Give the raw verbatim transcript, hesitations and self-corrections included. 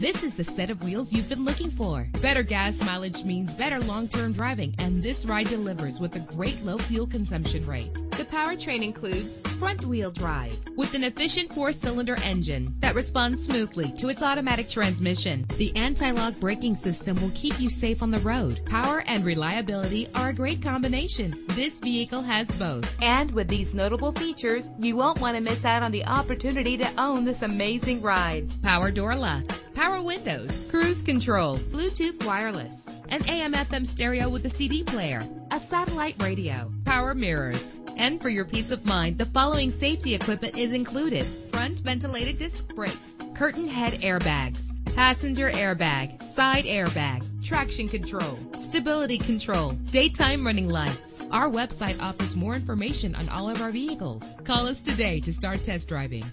This is the set of wheels you've been looking for. Better gas mileage means better long-term driving, and this ride delivers with a great low fuel consumption rate. The powertrain includes front-wheel drive with an efficient four-cylinder engine that responds smoothly to its automatic transmission. The anti-lock braking system will keep you safe on the road. Power and reliability are a great combination. This vehicle has both. And with these notable features, you won't want to miss out on the opportunity to own this amazing ride. Power door locks, power windows, cruise control, Bluetooth wireless, an A M F M stereo with a C D player, a satellite radio, power mirrors. And for your peace of mind, the following safety equipment is included: front ventilated disc brakes, curtain head airbags, passenger airbag, side airbag, traction control, stability control, daytime running lights. Our website offers more information on all of our vehicles. Call us today to start test driving.